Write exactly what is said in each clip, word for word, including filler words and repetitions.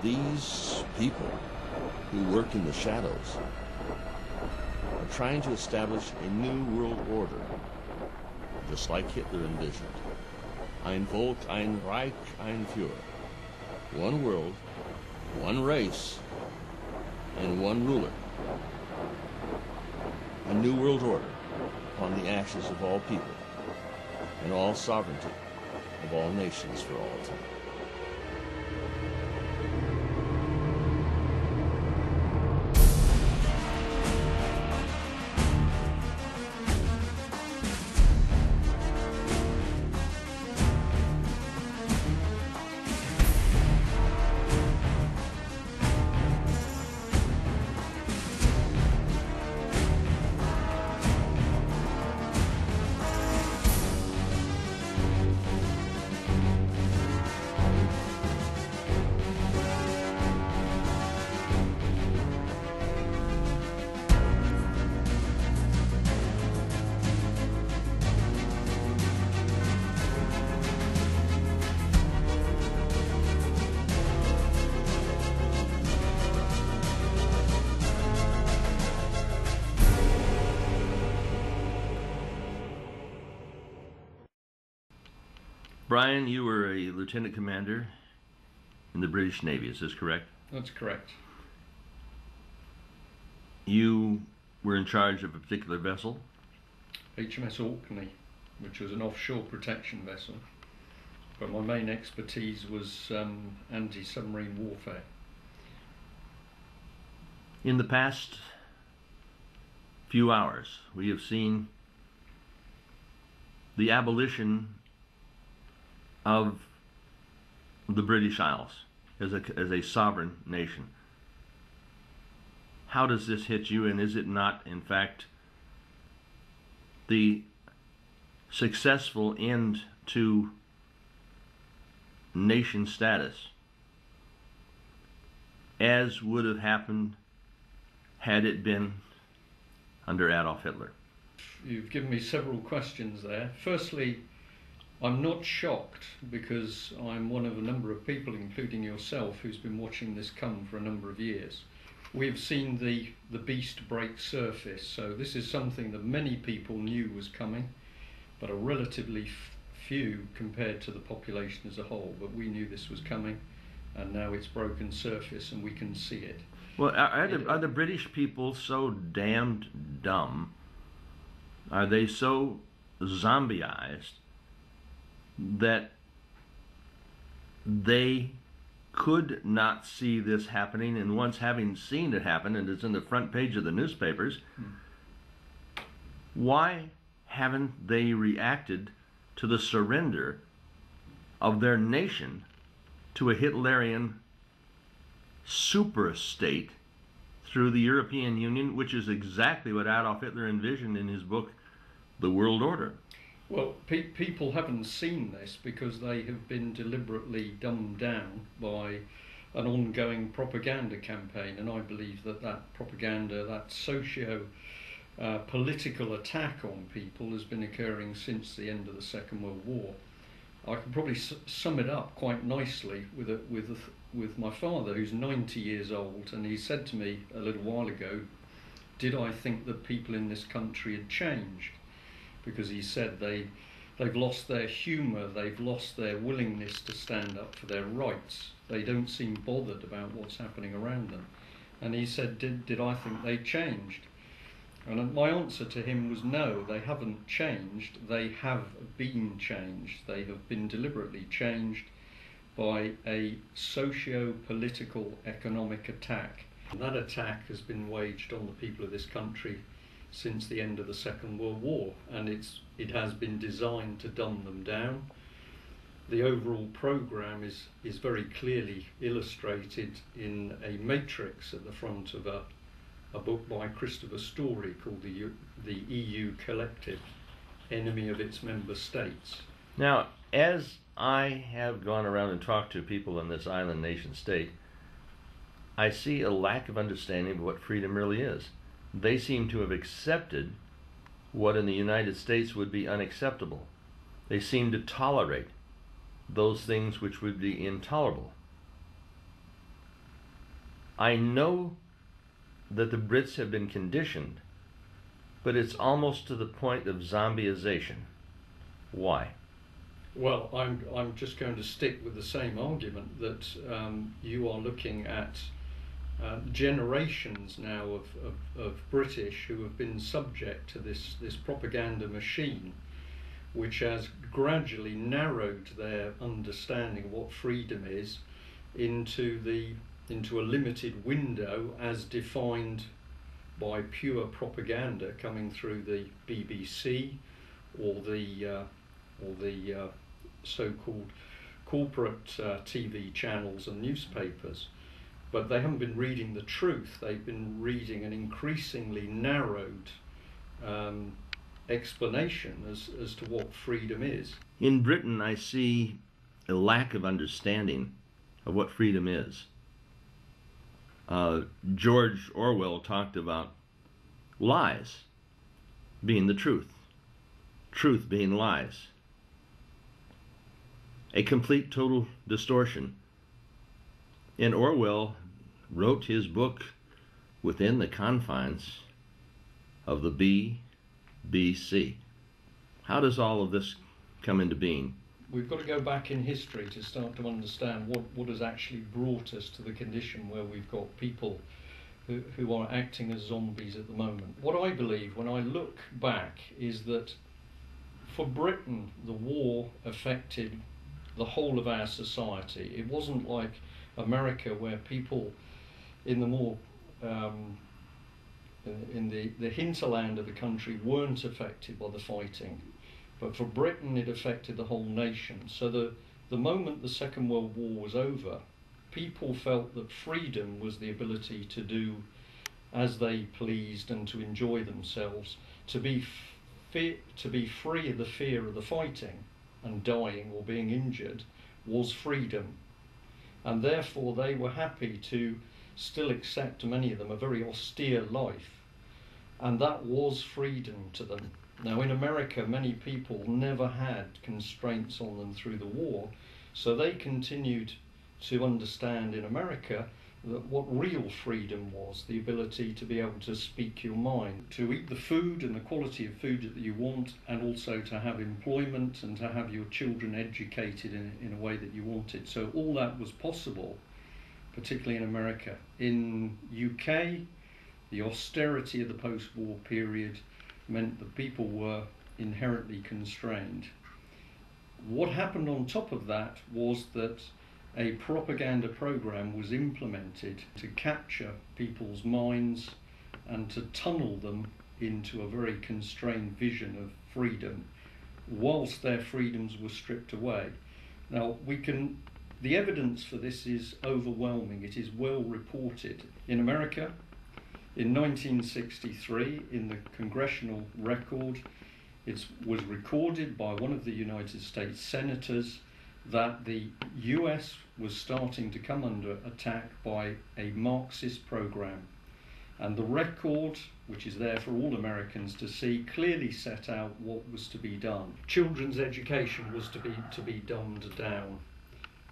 These people who work in the shadows are trying to establish a new world order, just like Hitler envisioned. Ein Volk, ein Reich, ein Führer. One world, one race, and one ruler. A new world order upon the ashes of all people and all sovereignty of all nations for all time. Brian, you were a lieutenant commander in the British Navy, is this correct? That's correct. You were in charge of a particular vessel? H M S Orkney, which was an offshore protection vessel. But my main expertise was um, anti-submarine warfare. In the past few hours, we have seen the abolition of the British Isles as a, as a sovereign nation. How does this hit you, and is it not, in fact, the successful end to nation status, as would have happened had it been under Adolf Hitler? You've given me several questions there. Firstly, I'm not shocked, because I'm one of a number of people, including yourself, who's been watching this come for a number of years. We have seen the, the beast break surface, so this is something that many people knew was coming, but are relatively f few compared to the population as a whole. But we knew this was coming, and now it's broken surface and we can see it. Well, are, are, the, are the British people so damned dumb? Are they so zombieized that they could not see this happening, and once having seen it happen, and it's in the front page of the newspapers, mm. why haven't they reacted to the surrender of their nation to a Hitlerian superstate through the European Union, which is exactly what Adolf Hitler envisioned in his book, The World Order? Well, pe people haven't seen this because they have been deliberately dumbed down by an ongoing propaganda campaign, and I believe that that propaganda, that socio-political uh, attack on people has been occurring since the end of the Second World War. I can probably s sum it up quite nicely with, a, with, a, with my father, who's ninety years old, and he said to me a little while ago, did I think that people in this country had changed? Because he said they, they've lost their humour, they've lost their willingness to stand up for their rights. They don't seem bothered about what's happening around them. And he said, did, did I think they changed? And my answer to him was no, they haven't changed. They have been changed. They have been deliberately changed by a socio-political economic attack. And that attack has been waged on the people of this country since the end of the Second World War, and it's it has been designed to dumb them down. The overall programme is, is very clearly illustrated in a matrix at the front of a, a book by Christopher Story called the, U, the E U Collective, Enemy of Its Member States. Now, as I have gone around and talked to people in this island nation state, I see a lack of understanding of what freedom really is. They seem to have accepted what in the United States would be unacceptable. They seem to tolerate those things which would be intolerable. I know that the Brits have been conditioned, but it's almost to the point of zombieization. Why? Well, I'm, I'm just going to stick with the same argument that um, you are looking at uh, generations now of, of, of British who have been subject to this, this propaganda machine, which has gradually narrowed their understanding of what freedom is into the into a limited window as defined by pure propaganda coming through the B B C or the uh, or the uh, so-called corporate uh, T V channels and newspapers. But they haven't been reading the truth. They've been reading an increasingly narrowed um, explanation as, as to what freedom is. In Britain, I see a lack of understanding of what freedom is. Uh, George Orwell talked about lies being the truth, truth being lies. A complete total distortion. And Orwell wrote his book within the confines of the B B C. How does all of this come into being? We've got to go back in history to start to understand what, what has actually brought us to the condition where we've got people who, who are acting as zombies at the moment. What I believe when I look back is that for Britain, the war affected the whole of our society. It wasn't like America where people in the more um, in the, the hinterland of the country weren't affected by the fighting. But for Britain, it affected the whole nation. So the, the moment the Second World War was over, people felt that freedom was the ability to do as they pleased and to enjoy themselves, to be, fe- to be free of the fear of the fighting and dying or being injured was freedom. And therefore, they were happy to still accept, many of them, a very austere life. And that was freedom to them. Now in America, many people never had constraints on them through the war, so they continued to understand in America that what real freedom was, the ability to be able to speak your mind, to eat the food and the quality of food that you want, and also to have employment and to have your children educated in, in a way that you wanted. So all that was possible, particularly in America. In U K, the austerity of the post-war period meant that people were inherently constrained. What happened on top of that was that a propaganda program was implemented to capture people's minds and to tunnel them into a very constrained vision of freedom, whilst their freedoms were stripped away. Now we can, the evidence for this is overwhelming. It is well reported. In America, in nineteen sixty-three, in the Congressional Record, it was recorded by one of the United States senators that the U S was starting to come under attack by a Marxist program. And the record, which is there for all Americans to see, clearly set out what was to be done. Children's education was to be, to be dumbed down.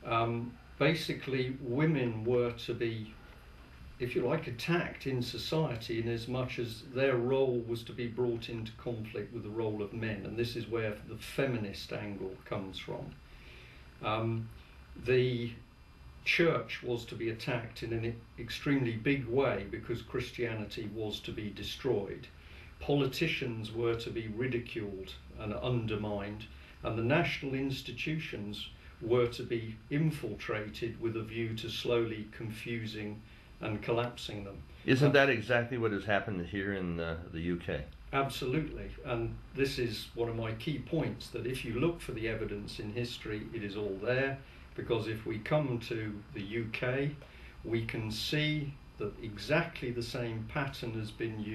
Um, basically, women were to be, if you like, attacked in society in as much as their role was to be brought into conflict with the role of men. And this is where the feminist angle comes from. Um, the church was to be attacked in an extremely big way because Christianity was to be destroyed. Politicians were to be ridiculed and undermined, and the national institutions were to be infiltrated with a view to slowly confusing and collapsing them. Isn't that exactly what has happened here in uh, the U K? Absolutely, and this is one of my key points, that if you look for the evidence in history, it is all there, because if we come to the U K, we can see that exactly the same pattern has been used